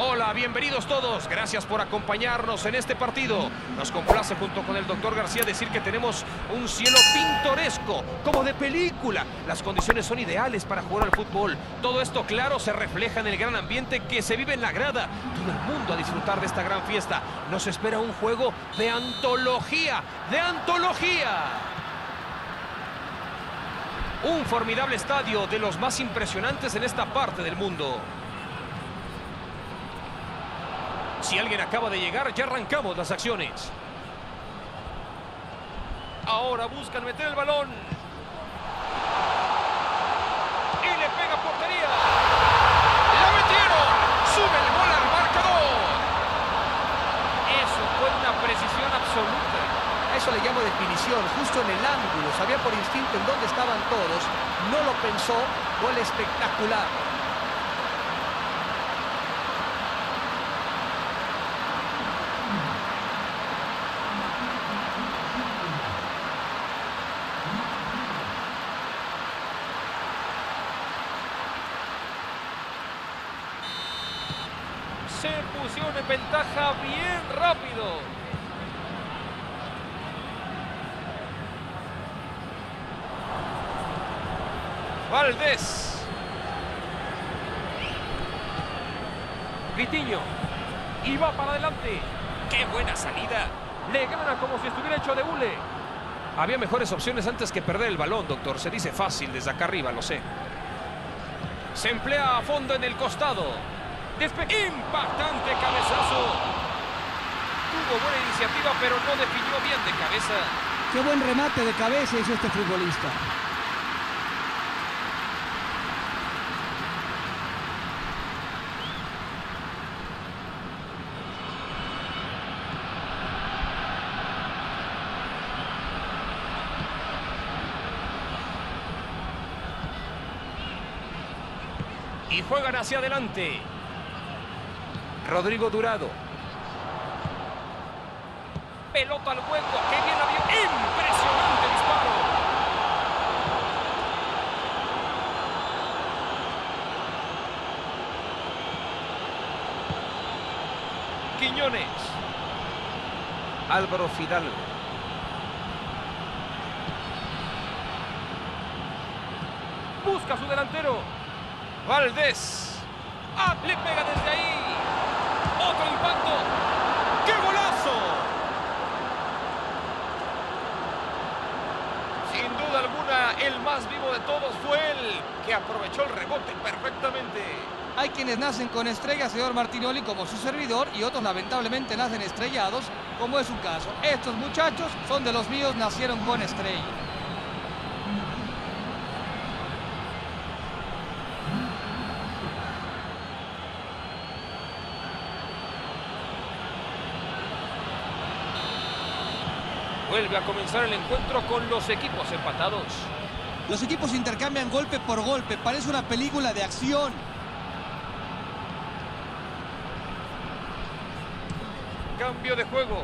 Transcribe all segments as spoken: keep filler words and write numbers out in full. Hola, bienvenidos todos. Gracias por acompañarnos en este partido. Nos complace junto con el doctor García decir que tenemos un cielo pintoresco, como de película. Las condiciones son ideales para jugar al fútbol. Todo esto, claro, se refleja en el gran ambiente que se vive en la grada. Todo el mundo a disfrutar de esta gran fiesta. Nos espera un juego de antología, de antología. Un formidable estadio de los más impresionantes en esta parte del mundo. Si alguien acaba de llegar, ya arrancamos las acciones. Ahora buscan meter el balón. Y le pega a portería. ¡La metieron! ¡Sube el gol al marcador! Eso fue una precisión absoluta. A eso le llamo definición, justo en el ángulo. Sabía por instinto en dónde estaban todos. No lo pensó. Gol espectacular. Se pusieron en ventaja bien rápido. Valdés. Vitiño. Y va para adelante. ¡Qué buena salida! Le gana como si estuviera hecho de hule. Había mejores opciones antes que perder el balón, doctor. Se dice fácil desde acá arriba, lo sé. Se emplea a fondo en el costado. Despe- ¡Impactante cabezazo! Tuvo buena iniciativa, pero no definió bien de cabeza. ¡Qué buen remate de cabeza hizo este futbolista! Y juegan hacia adelante. Rodrigo Durado. Pelota al hueco. ¡Qué bien la vio! ¡Impresionante disparo! Quiñones. Álvaro Fidalgo. Busca a su delantero. Valdés. ¡Ah! Le pega desde ahí. Otro impacto. ¡Qué golazo! Sin duda alguna, el más vivo de todos fue él, que aprovechó el rebote perfectamente. Hay quienes nacen con estrellas, señor Martinoli, como su servidor, y otros lamentablemente nacen estrellados, como es su caso. Estos muchachos son de los míos, nacieron con estrella. Vuelve a comenzar el encuentro con los equipos empatados. Los equipos intercambian golpe por golpe. Parece una película de acción. Cambio de juego.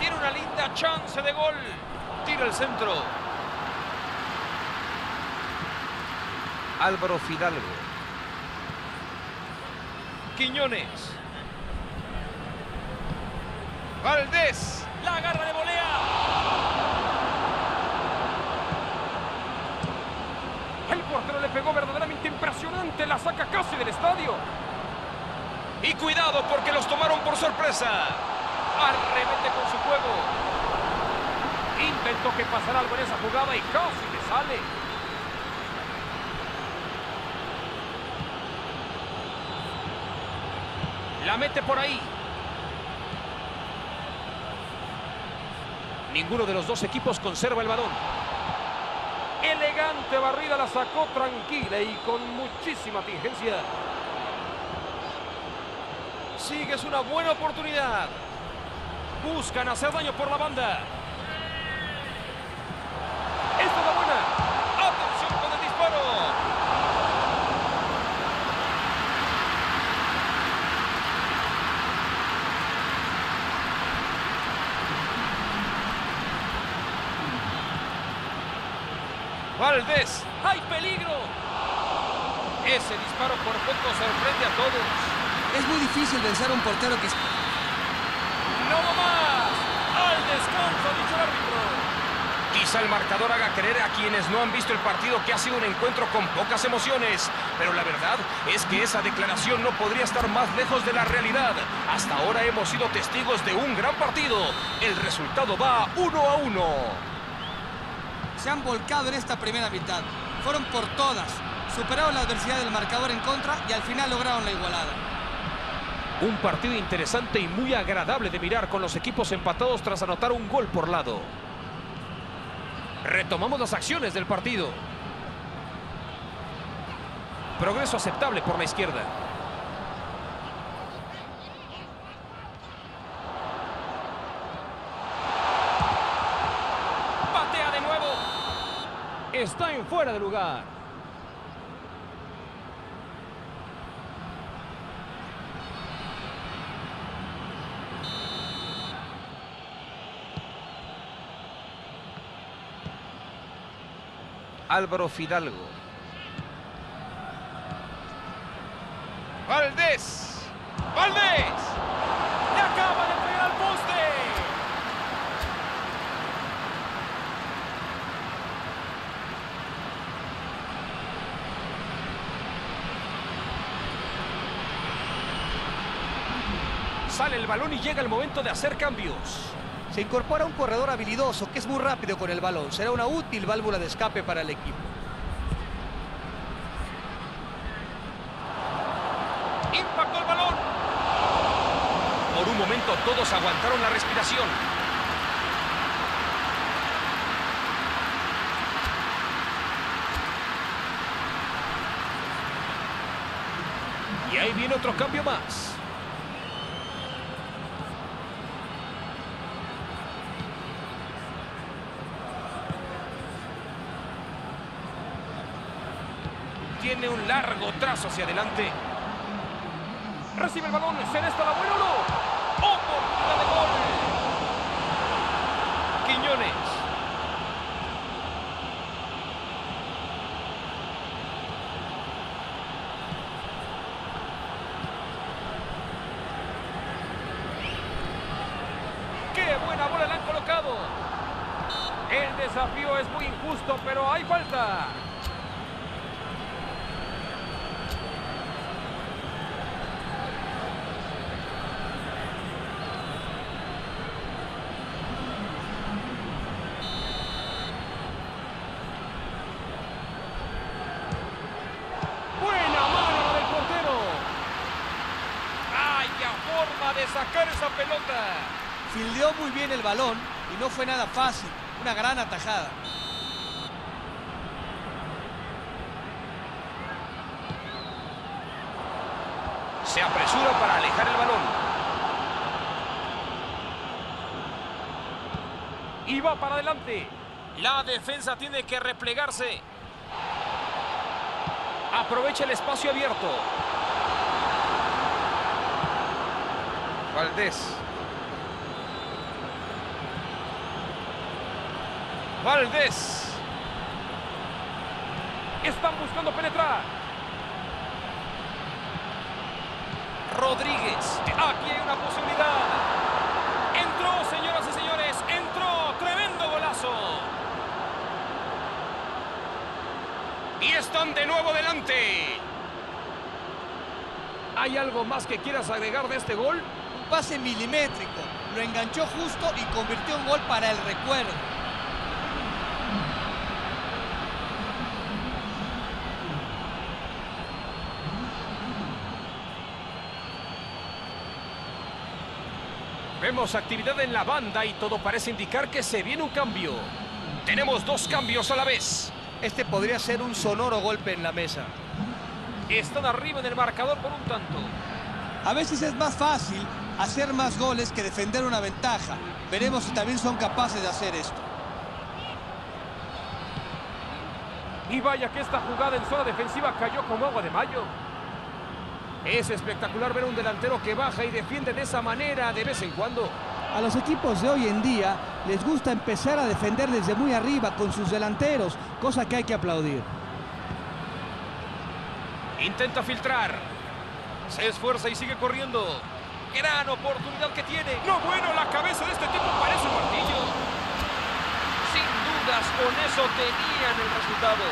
Tiene una linda chance de gol. Tira el centro. Álvaro Fidalgo. Quiñones. Valdés, la agarra de volea. El portero le pegó verdaderamente impresionante. La saca casi del estadio. Y cuidado porque los tomaron por sorpresa. Arremete con su juego. Intentó que pasara algo en esa jugada y casi le sale. La mete por ahí. Ninguno de los dos equipos conserva el balón. Elegante barrida, la sacó tranquila y con muchísima tingencia. Sí, que es una buena oportunidad. Buscan hacer daño por la banda. Esta es la buena. Atención con el disparo. Valdés, hay peligro. Ese disparo por poco sorprende a todos. Es muy difícil vencer a un portero que... ¡No más! ¡Al descanso, dicho el árbitro! Quizá el marcador haga creer a quienes no han visto el partido que ha sido un encuentro con pocas emociones. Pero la verdad es que esa declaración no podría estar más lejos de la realidad. Hasta ahora hemos sido testigos de un gran partido. El resultado va uno a uno. Se han volcado en esta primera mitad. Fueron por todas. Superaron la adversidad del marcador en contra y al final lograron la igualada. Un partido interesante y muy agradable de mirar, con los equipos empatados tras anotar un gol por lado. Retomamos las acciones del partido. Progreso aceptable por la izquierda. Patea de nuevo. Está en fuera de lugar. Álvaro Fidalgo. Valdés. Valdés. Le acaba de pegar al poste. Sale el balón y llega el momento de hacer cambios. Se incorpora un corredor habilidoso que es muy rápido con el balón. Será una útil válvula de escape para el equipo. Impactó el balón. Por un momento todos aguantaron la respiración. Y ahí viene otro cambio más. Tiene un largo trazo hacia adelante. Recibe el balón. ¿Será esta la buena o no? ¡Oportunidad de gol! Quiñones. ¡Qué buena bola la han colocado! El desafío es muy injusto, pero hay falta. De sacar esa pelota. Fildeó muy bien el balón y no fue nada fácil. Una gran atajada. Se apresura para alejar el balón. Y va para adelante. La defensa tiene que replegarse. Aprovecha el espacio abierto. Valdés. Valdés. Están buscando penetrar. Rodríguez. Aquí hay una posibilidad. Entró, señoras y señores. Entró. Tremendo golazo. Y están de nuevo delante. ¿Hay algo más que quieras agregar de este gol? Pase milimétrico, lo enganchó justo y convirtió un gol para el recuerdo. Vemos actividad en la banda y todo parece indicar que se viene un cambio. Tenemos dos cambios a la vez. Este podría ser un sonoro golpe en la mesa. Están arriba en el marcador por un tanto. A veces es más fácil hacer más goles que defender una ventaja. Veremos si también son capaces de hacer esto. Y vaya que esta jugada en zona defensiva cayó como agua de mayo. Es espectacular ver un delantero que baja y defiende de esa manera de vez en cuando. A los equipos de hoy en día les gusta empezar a defender desde muy arriba con sus delanteros, cosa que hay que aplaudir. Intenta filtrar. Se esfuerza y sigue corriendo. Gran oportunidad que tiene. No, bueno, la cabeza de este tipo parece un martillo. Sin dudas, con eso tenían el resultado.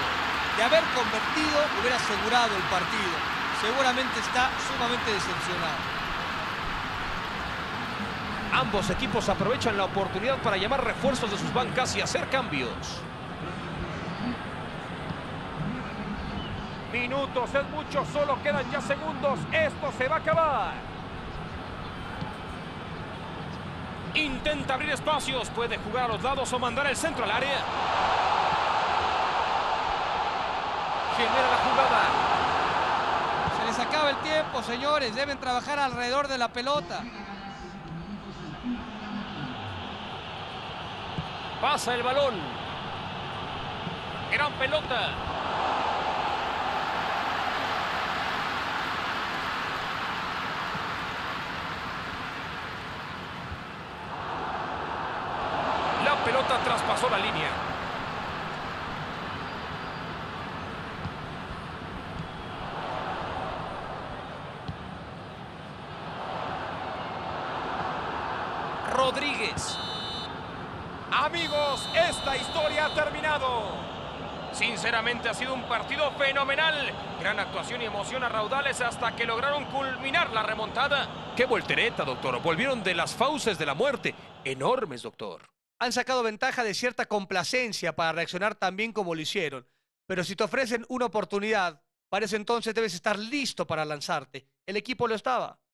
De haber convertido, hubiera asegurado el partido. Seguramente está sumamente decepcionado. Ambos equipos aprovechan la oportunidad para llamar refuerzos de sus bancas y hacer cambios. Minutos, es mucho, solo quedan ya segundos. Esto se va a acabar. Intenta abrir espacios, puede jugar a los lados o mandar el centro al área. Genera la jugada. Se les acaba el tiempo, señores. Deben trabajar alrededor de la pelota. Pasa el balón. Gran pelota. La pelota traspasó la línea. Rodríguez. Amigos, esta historia ha terminado. Sinceramente ha sido un partido fenomenal. Gran actuación y emoción a raudales hasta que lograron culminar la remontada. ¡Qué voltereta, doctor! Volvieron de las fauces de la muerte. Enormes, doctor. Han sacado ventaja de cierta complacencia para reaccionar tan bien como lo hicieron. Pero si te ofrecen una oportunidad, para ese entonces debes estar listo para lanzarte. El equipo lo estaba.